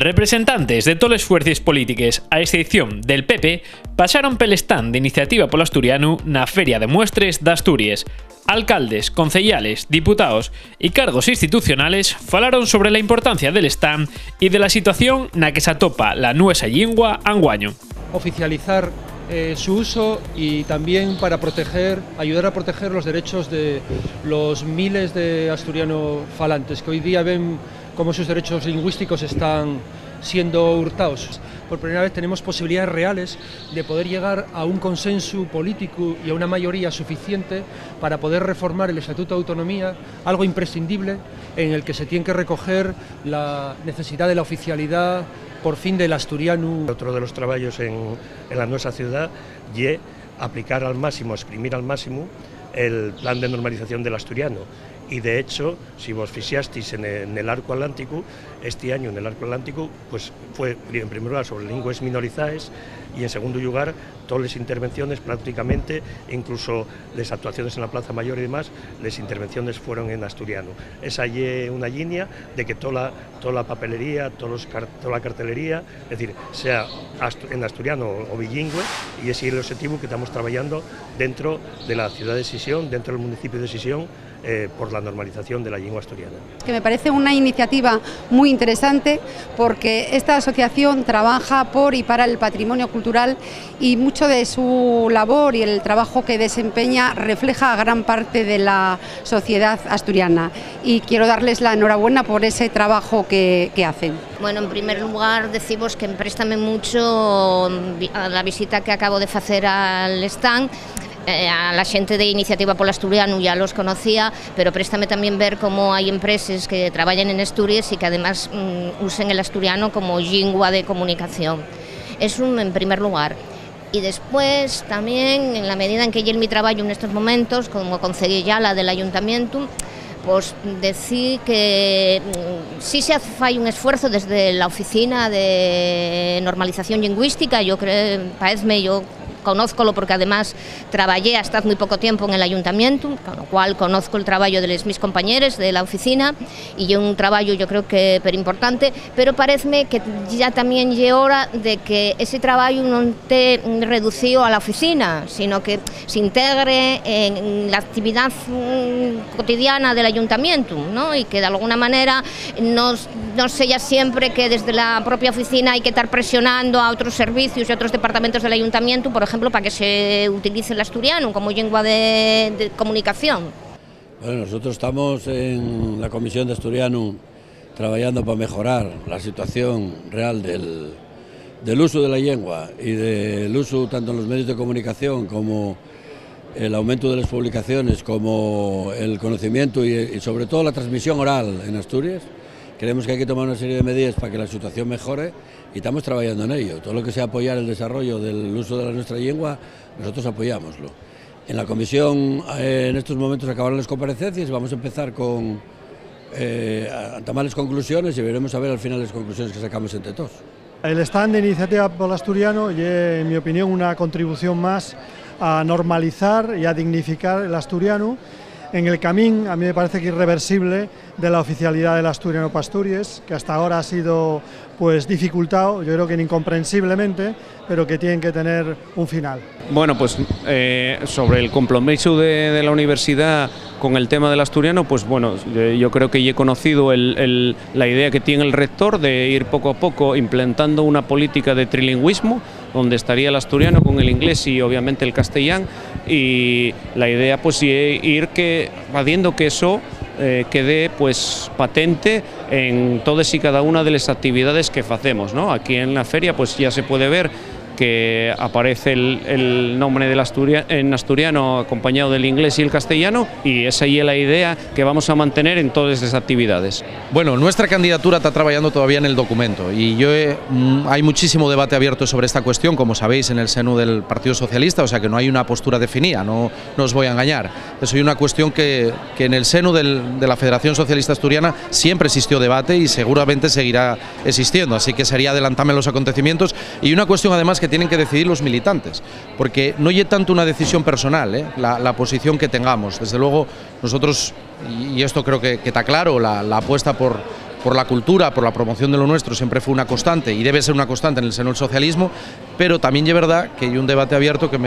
Representantes de todas las fuerzas políticas, a excepción del PP, pasaron pel stand de Iniciativa pol Asturianu na Feria de Muestres de Asturias. Alcaldes, concejales, diputados y cargos institucionales falaron sobre la importancia del stand y de la situación na que se atopa la nuesa lingua anguaño. Oficializar su uso y también para proteger, ayudar a proteger los derechos de los miles de asturianos falantes que hoy día ven cómo sus derechos lingüísticos están siendo hurtados. Por primera vez tenemos posibilidades reales de poder llegar a un consenso político y a una mayoría suficiente para poder reformar el Estatuto de Autonomía, algo imprescindible en el que se tiene que recoger la necesidad de la oficialidad, por fin, del asturiano. Otro de los trabajos en la nuestra ciudad y aplicar al máximo, exprimir al máximo el plan de normalización del asturiano. Y de hecho, si vos fixasteis en el Arco Atlántico, este año en el Arco Atlántico, pues fue en primer lugar sobre lenguas minorizadas y en segundo lugar todas las intervenciones prácticamente, incluso las actuaciones en la Plaza Mayor y demás, las intervenciones fueron en asturiano. Esa es una línea de que toda la papelería, toda la cartelería, es decir, sea en asturiano o bilingüe, y ese es el objetivo que estamos trabajando dentro de la ciudad de Xixón, dentro del municipio de Xixón, por la normalización de la lengua asturiana. Que me parece una iniciativa muy interesante porque esta asociación trabaja por y para el patrimonio cultural y mucho de su labor y el trabajo que desempeña refleja a gran parte de la sociedad asturiana, y quiero darles la enhorabuena por ese trabajo que hacen. Bueno, en primer lugar decimos que empréstame mucho a la visita que acabo de hacer al stand. A la gente de Iniciativa pol Asturianu ya los conocía, pero préstame también ver cómo hay empresas que trabajan en Asturias y que además usen el asturiano como lengua de comunicación. Es un en primer lugar. Y después también, en la medida en que yo en mi trabajo en estos momentos, como conseguí ya la del ayuntamiento, pues decir que sí se hace un esfuerzo desde la oficina de normalización lingüística. Yo creo, conózcolo porque además trabajé hasta muy poco tiempo en el ayuntamiento, con lo cual conozco el trabajo de mis compañeros de la oficina, y un trabajo yo creo que pero importante, pero parece que ya también es hora de que ese trabajo no esté reducido a la oficina, sino que se integre en la actividad cotidiana del ayuntamiento, ¿no? Y que de alguna manera no sea siempre que desde la propia oficina hay que estar presionando a otros servicios y otros departamentos del ayuntamiento, por ejemplo, para que se utilice el asturiano como lengua de comunicación. Bueno, nosotros estamos en la Comisión de Asturiano trabajando para mejorar la situación real del uso de la lengua y del uso tanto en los medios de comunicación como el aumento de las publicaciones, como el conocimiento y sobre todo la transmisión oral en Asturias. Creemos que hay que tomar una serie de medidas para que la situación mejore y estamos trabajando en ello. Todo lo que sea apoyar el desarrollo del uso de nuestra lengua, nosotros apoyámoslo. En la comisión, en estos momentos, acabaron las comparecencias, vamos a empezar con a tomar las conclusiones y veremos a ver al final las conclusiones que sacamos entre todos. El stand de Iniciativa pol Asturianu y, en mi opinión, una contribución más a normalizar y a dignificar el asturiano en el camino, a mí me parece que irreversible, de la oficialidad del asturiano para Asturias, que hasta ahora ha sido pues dificultado, yo creo que incomprensiblemente, pero que tienen que tener un final. Bueno, pues sobre el compromiso de la universidad con el tema del asturiano, pues bueno, yo creo que ya he conocido la idea que tiene el rector de ir poco a poco implantando una política de trilingüismo, donde estaría el asturiano con el inglés y obviamente el castellano, y la idea pues ir haciendo que eso quede pues patente en todas y cada una de las actividades que hacemos, ¿no? Aquí en la feria pues ya se puede ver que aparece el nombre del en asturiano acompañado del inglés y el castellano, y esa es la idea que vamos a mantener en todas las actividades. Bueno, nuestra candidatura está trabajando todavía en el documento y hay muchísimo debate abierto sobre esta cuestión, como sabéis, en el seno del Partido Socialista, o sea que no hay una postura definida, no os voy a engañar. Es una cuestión que en el seno de la Federación Socialista Asturiana siempre existió debate y seguramente seguirá existiendo, así que sería adelantarme los acontecimientos, y una cuestión además que tienen que decidir los militantes, porque no es tanto una decisión personal, la posición que tengamos. Desde luego nosotros, y esto creo que está claro, la apuesta por por la cultura, por la promoción de lo nuestro, siempre fue una constante y debe ser una constante en el seno del socialismo, pero también es verdad que hay un debate abierto que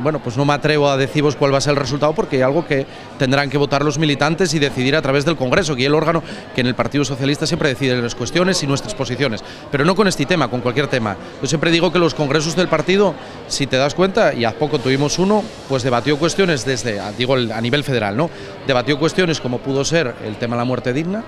bueno, pues no me atrevo a deciros cuál va a ser el resultado, porque hay algo que tendrán que votar los militantes y decidir a través del Congreso, que es el órgano que en el Partido Socialista siempre decide las cuestiones y nuestras posiciones, pero no con este tema, con cualquier tema. Yo siempre digo que los congresos del partido, si te das cuenta, y hace poco tuvimos uno, pues debatió cuestiones desde, digo, a nivel federal, ¿no? Debatió cuestiones como pudo ser el tema de la muerte digna,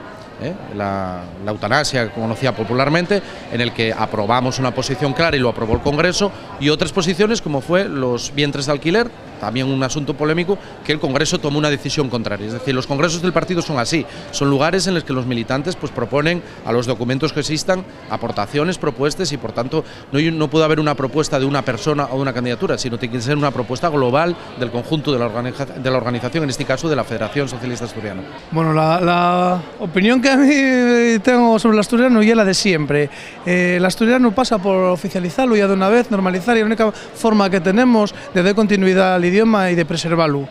la eutanasia, conocida popularmente, en el que aprobamos una posición clara y lo aprobó el Congreso, y otras posiciones como fue los vientres de alquiler, también un asunto polémico, que el Congreso tomó una decisión contraria. Es decir, los congresos del partido son así, son lugares en los que los militantes pues proponen a los documentos que existan aportaciones, propuestas, y por tanto no puede haber una propuesta de una persona o de una candidatura, sino tiene que ser una propuesta global del conjunto de la organización, en este caso de la Federación Socialista Asturiana. Bueno, la opinión que a mí tengo sobre el asturiano y es la de siempre. El asturiano pasa por oficializarlo ya de una vez, normalizar, y la única forma que tenemos de dar continuidad al idioma y de preservarlo.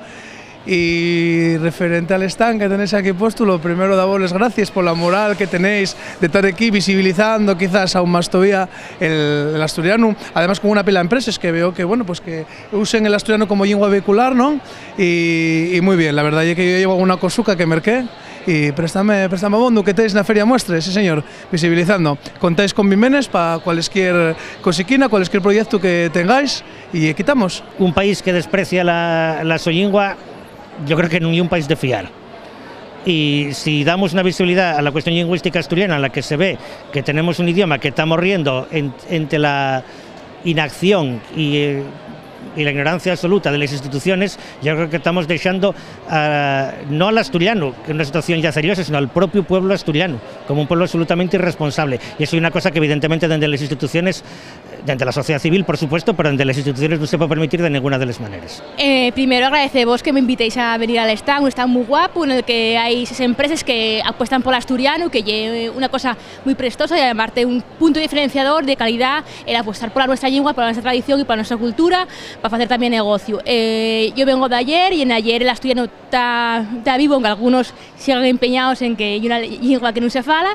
Y referente al stand que tenéis aquí puesto, lo primero, daros gracias por la moral que tenéis de estar aquí visibilizando quizás aún más todavía el asturiano, además con una pila de empresas que veo que, bueno, pues que usen el asturiano como lengua vehicular, ¿no? Y muy bien, la verdad es que yo llevo una cosuca que merqué y préstame bondo que tenéis en la feria muestre, sí señor, visibilizando. Contáis con Bimenes para cualquier cosiquina, cualquier proyecto que tengáis, y quitamos. Un país que desprecia la soyingua, yo creo que no hay un país de fiar. Y si damos una visibilidad a la cuestión lingüística asturiana, en la que se ve que tenemos un idioma que está morriendo entre la inacción y la ignorancia absoluta de las instituciones, yo creo que estamos dejando no al asturiano, que es una situación ya seriosa, sino al propio pueblo asturiano, como un pueblo absolutamente irresponsable. Y eso es una cosa que evidentemente desde las instituciones, desde la sociedad civil por supuesto, pero desde las instituciones no se puede permitir de ninguna de las maneras. Primero agradeceros que me invitéis a venir al stand, un stand muy guapo en el que hay esas empresas que apuestan por el asturiano, que es una cosa muy prestosa y además de un punto diferenciador de calidad, el apostar por la nuestra lengua, por la nuestra tradición y por nuestra cultura, para hacer también negocio. Yo vengo de ayer y en ayer el asturiano está vivo, aunque algunos sigan empeñados en que hay una lengua que no se fala,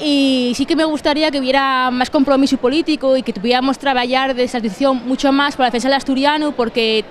y sí que me gustaría que hubiera más compromiso político y que tuviéramos trabajar de satisfacción mucho más por la defensa del asturiano, porque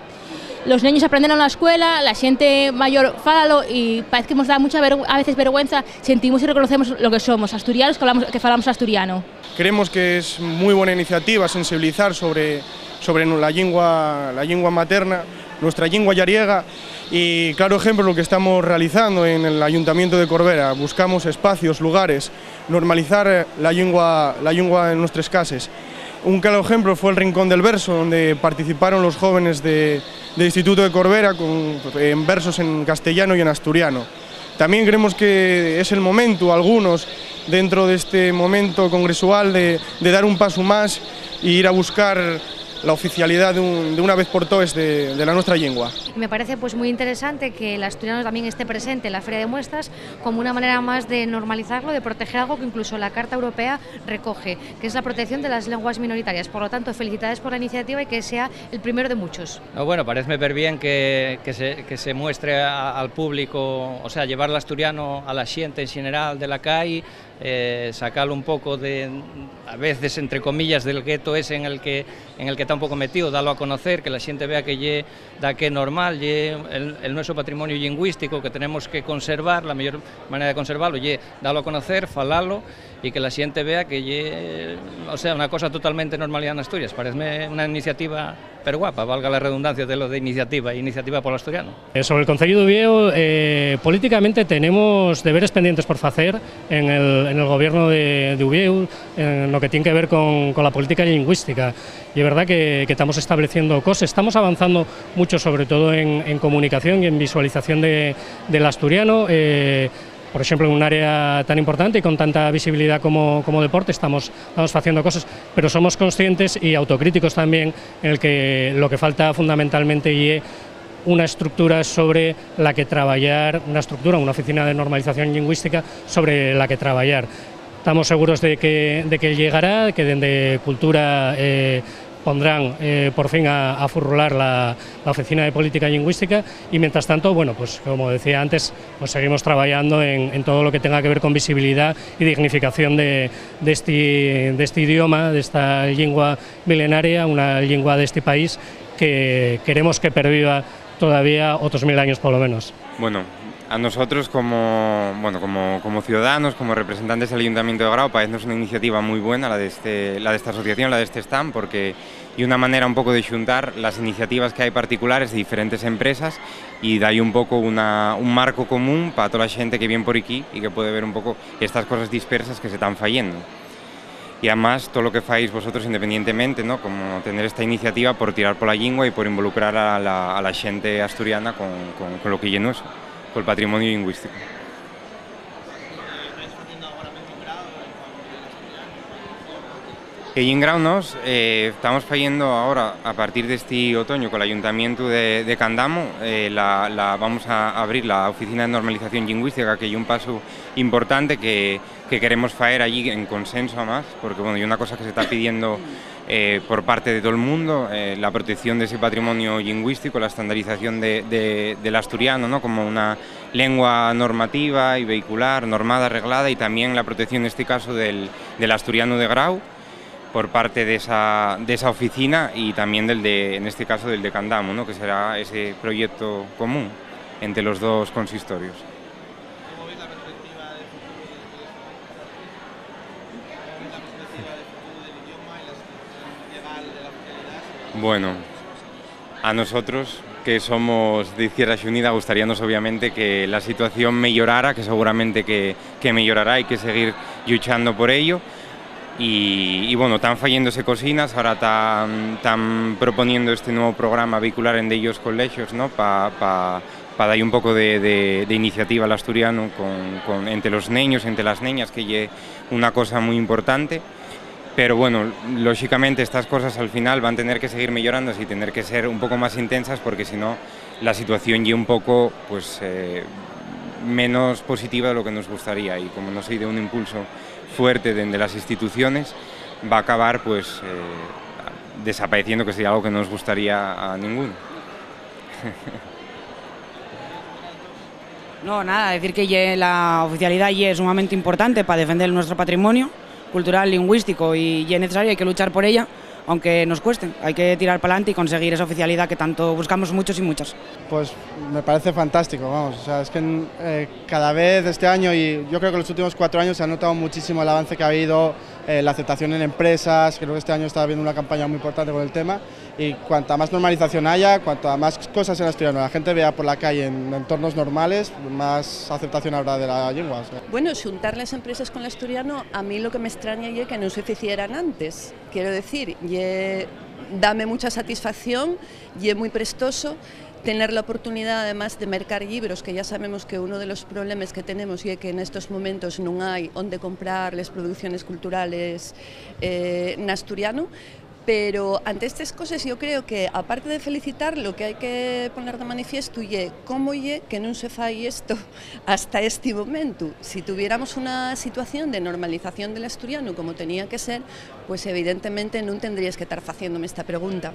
los niños aprenden en la escuela, la gente mayor fálalo, y parece que nos da mucha a veces vergüenza, sentimos y reconocemos lo que somos, asturianos, que falamos asturiano. Creemos que es muy buena iniciativa sensibilizar sobre la lengua materna, nuestra lengua yariega, y claro ejemplo lo que estamos realizando en el Ayuntamiento de Corbera. Buscamos espacios, lugares, normalizar la lengua en nuestras casas. Un claro ejemplo fue el Rincón del Verso, donde participaron los jóvenes del Instituto de Corbera en versos en castellano y en asturiano. También creemos que es el momento, algunos, dentro de este momento congresual, de dar un paso más e ir a buscar la oficialidad de una vez por todas de la nuestra lengua. Me parece pues muy interesante que el asturiano también esté presente en la feria de muestras como una manera más de normalizarlo, de proteger algo que incluso la Carta Europea recoge, que es la protección de las lenguas minoritarias. Por lo tanto, felicidades por la iniciativa y que sea el primero de muchos. Bueno, parece ver bien que se muestre al público, o sea, llevar el asturiano a la gente en general de la calle, sacarlo un poco de, a veces entre comillas, del gueto ese en el que está un poco metido, darlo a conocer, que la gente vea que ye da que normal, ye el nuestro patrimonio lingüístico que tenemos que conservar, la mejor manera de conservarlo ye darlo a conocer, falarlo, y que la gente vea que ye, o sea, una cosa totalmente normalidad en Asturias. Parece una iniciativa pero guapa, valga la redundancia de lo de iniciativa pol Asturianu. Sobre el Concello de Ubieu, políticamente tenemos deberes pendientes por hacer en el gobierno de Ubieu, en lo que tiene que ver con la política lingüística. Y es verdad que estamos estableciendo cosas, estamos avanzando mucho, sobre todo en comunicación y en visualización del asturiano. Por ejemplo, en un área tan importante y con tanta visibilidad como deporte, estamos haciendo cosas, pero somos conscientes y autocríticos también en el que lo que falta fundamentalmente y una estructura sobre la que trabajar, una oficina de normalización lingüística sobre la que trabajar. Estamos seguros de que llegará, que desde cultura pondrán por fin a furular la Oficina de Política Lingüística, y mientras tanto, bueno, pues como decía antes, pues seguimos trabajando en todo lo que tenga que ver con visibilidad y dignificación de este idioma, de esta lengua milenaria, una lengua de este país que queremos que perviva todavía otros 1000 años por lo menos. Bueno, a nosotros como ciudadanos, como representantes del Ayuntamiento de Grau, parece una iniciativa muy buena la de esta asociación, la de este stand, porque y una manera un poco de xuntar las iniciativas que hay particulares de diferentes empresas y de ahí un poco un marco común para toda la gente que viene por aquí y que puede ver un poco estas cosas dispersas que se están fallando. Y además todo lo que fáis vosotros independientemente, ¿no? Como tener esta iniciativa por tirar por la lengua y por involucrar a la gente asturiana con lo que lleno eso, con el patrimonio lingüístico. Que en Grau nos estamos fallando ahora, a partir de este otoño, con el Ayuntamiento de Candamo, vamos a abrir la Oficina de Normalización Lingüística, que hay un paso importante que queremos hacer allí en consenso más, porque bueno, hay una cosa que se está pidiendo por parte de todo el mundo, la protección de ese patrimonio lingüístico, la estandarización del asturiano, ¿no? Como una lengua normativa y vehicular, normada, arreglada, y también la protección en este caso del asturiano de Grau, por parte de esa oficina y también en este caso del de Candamo, ¿no? Que será ese proyecto común entre los dos consistorios. ¿Cómo veis la perspectiva del idioma y la legal de la oficialidad? Bueno, a nosotros que somos de Izquierda Xunida gustaríanos obviamente que la situación mejorara, que seguramente que mejorará, hay que seguir luchando por ello. Y bueno, están fallándose cocinas, ahora están proponiendo este nuevo programa vehicular en ellos colegios, ¿no? Para dar un poco de iniciativa al asturiano entre los niños, entre las niñas, que es una cosa muy importante. Pero bueno, lógicamente estas cosas al final van a tener que seguir mejorándose y tener que ser un poco más intensas, porque si no la situación ya un poco pues menos positiva de lo que nos gustaría, y como no se dé un impulso fuerte desde las instituciones, va a acabar pues desapareciendo, que sería algo que no nos gustaría a ninguno. No, nada, decir que la oficialidad allí es sumamente importante para defender nuestro patrimonio cultural, lingüístico, y es necesario, hay que luchar por ella, aunque nos cueste, hay que tirar para adelante y conseguir esa oficialidad que tanto buscamos muchos y muchas. Pues me parece fantástico, vamos, o sea, es que cada vez este año, y yo creo que en los últimos 4 años se ha notado muchísimo el avance que ha habido, la aceptación en empresas, creo que este año está habiendo una campaña muy importante con el tema, y cuanta más normalización haya, cuanta más cosas en asturiano la gente vea por la calle en entornos normales, más aceptación habrá de la lengua. O sea. Bueno, juntar las empresas con el asturiano, a mí lo que me extraña es que no se hicieran antes, quiero decir, dame mucha satisfacción y es muy prestoso tener la oportunidad además de mercar libros, que ya sabemos que uno de los problemas que tenemos y es que en estos momentos no hay donde comprar las producciones culturales en asturiano. Pero ante estas cosas yo creo que, aparte de felicitar, lo que hay que poner de manifiesto es cómo es que no se falle esto hasta este momento. Si tuviéramos una situación de normalización del asturiano como tenía que ser, pues evidentemente no tendrías que estar haciéndome esta pregunta.